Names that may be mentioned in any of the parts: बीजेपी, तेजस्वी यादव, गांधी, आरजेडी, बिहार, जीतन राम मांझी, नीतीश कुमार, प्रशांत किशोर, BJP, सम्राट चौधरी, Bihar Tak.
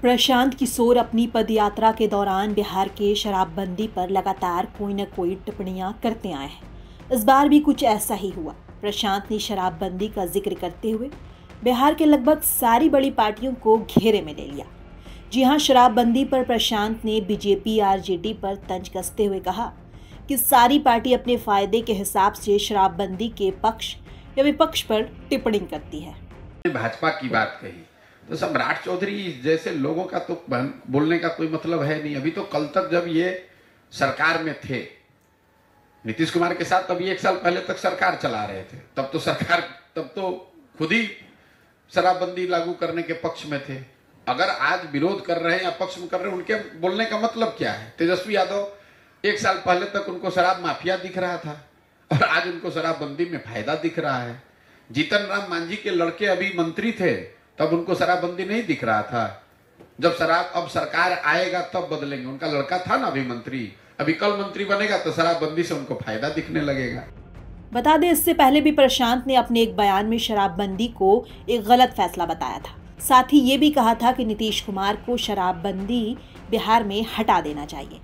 प्रशांत किशोर अपनी पदयात्रा के दौरान बिहार के शराबबंदी पर लगातार कोई न कोई टिप्पणियां करते आए हैं। इस बार भी कुछ ऐसा ही हुआ। प्रशांत ने शराबबंदी का जिक्र करते हुए बिहार के लगभग सारी बड़ी पार्टियों को घेरे में ले लिया। जी हां, शराबबंदी पर प्रशांत ने बीजेपी आरजेडी पर तंज कसते हुए कहा कि सारी पार्टी अपने फायदे के हिसाब से शराबबंदी के पक्ष या विपक्ष पर टिप्पणी करती है। भाजपा की बात कही तो सम्राट चौधरी जैसे लोगों का तो बोलने का कोई मतलब है नहीं। अभी तो कल तक जब ये सरकार में थे नीतीश कुमार के साथ, तभी 1 साल पहले तक सरकार चला रहे थे, तब तो खुद ही शराबबंदी लागू करने के पक्ष में थे। अगर आज विरोध कर रहे हैं या पक्ष में कर रहे हैं, उनके बोलने का मतलब क्या है? तेजस्वी यादव 1 साल पहले तक उनको शराब माफिया दिख रहा था और आज उनको शराबबंदी में फायदा दिख रहा है। जीतन राम मांझी के लड़के अभी मंत्री थे, तब उनको शराबबंदी नहीं दिख रहा था। जब शराब अब सरकार आएगा तब बदलेंगे। उनका लड़का था ना अभी मंत्री, अभी कल मंत्री बनेगा तो शराबबंदी से उनको फायदा दिखने लगेगा। बता दें, इससे पहले भी प्रशांत ने अपने एक बयान में शराबबंदी को एक गलत फैसला बताया था। साथ ही ये भी कहा था कि नीतीश कुमार को शराबबंदी बिहार में हटा देना चाहिए।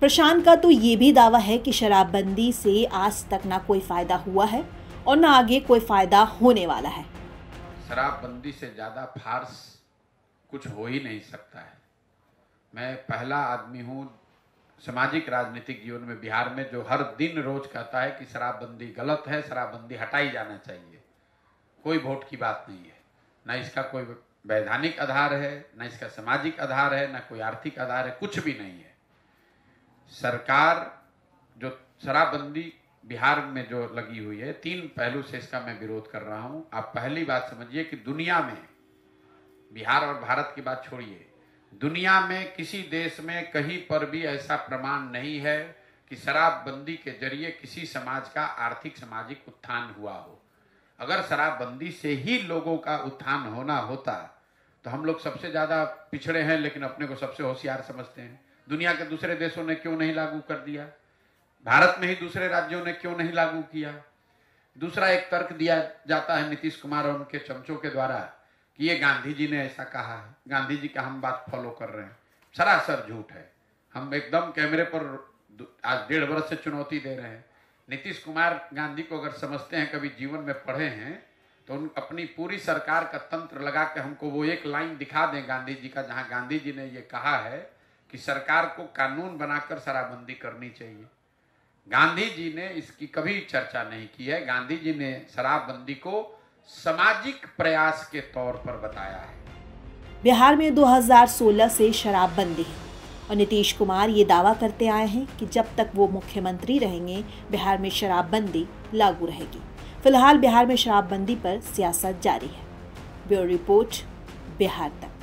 प्रशांत का तो ये भी दावा है कि शराबबंदी से आज तक ना कोई फायदा हुआ है और ना आगे कोई फायदा होने वाला है। शराबबंदी से ज़्यादा फार्स कुछ हो ही नहीं सकता है। मैं पहला आदमी हूँ सामाजिक राजनीतिक जीवन में बिहार में जो हर दिन रोज कहता है कि शराबबंदी गलत है, शराबबंदी हटाई जाना चाहिए। कोई वोट की बात नहीं है, ना इसका कोई वैधानिक आधार है, ना इसका सामाजिक आधार है, ना कोई आर्थिक आधार है, कुछ भी नहीं है। सरकार जो शराबबंदी बिहार में जो लगी हुई है, 3 पहलू से इसका मैं विरोध कर रहा हूं। आप पहली बात समझिए कि दुनिया में, बिहार और भारत की बात छोड़िए, दुनिया में किसी देश में कहीं पर भी ऐसा प्रमाण नहीं है कि शराबबंदी के जरिए किसी समाज का आर्थिक सामाजिक उत्थान हुआ हो। अगर शराबबंदी से ही लोगों का उत्थान होना होता तो हम लोग सबसे ज़्यादा पिछड़े हैं, लेकिन अपने को सबसे होशियार समझते हैं। दुनिया के दूसरे देशों ने क्यों नहीं लागू कर दिया? भारत में ही दूसरे राज्यों ने क्यों नहीं लागू किया? दूसरा एक तर्क दिया जाता है नीतीश कुमार और उनके चमचों के द्वारा कि ये गांधी जी ने ऐसा कहा है, गांधी जी का हम बात फॉलो कर रहे हैं। सरासर झूठ है। हम एकदम कैमरे पर आज 1.5 वर्ष से चुनौती दे रहे हैं। नीतीश कुमार गांधी को अगर समझते हैं, कभी जीवन में पढ़े हैं, तो उन अपनी पूरी सरकार का तंत्र लगा के हमको वो एक लाइन दिखा दें गांधी जी का, जहाँ गांधी जी ने ये कहा है कि सरकार को कानून बनाकर शराबबंदी करनी चाहिए। गांधी जी ने इसकी कभी चर्चा नहीं की है। गांधी जी ने शराबबंदी को सामाजिक प्रयास के तौर पर बताया है। बिहार में 2016 से शराबबंदी है और नीतीश कुमार ये दावा करते आए हैं कि जब तक वो मुख्यमंत्री रहेंगे बिहार में शराबबंदी लागू रहेगी। फिलहाल बिहार में शराबबंदी पर सियासत जारी है। ब्यूरो रिपोर्ट, बिहार तक।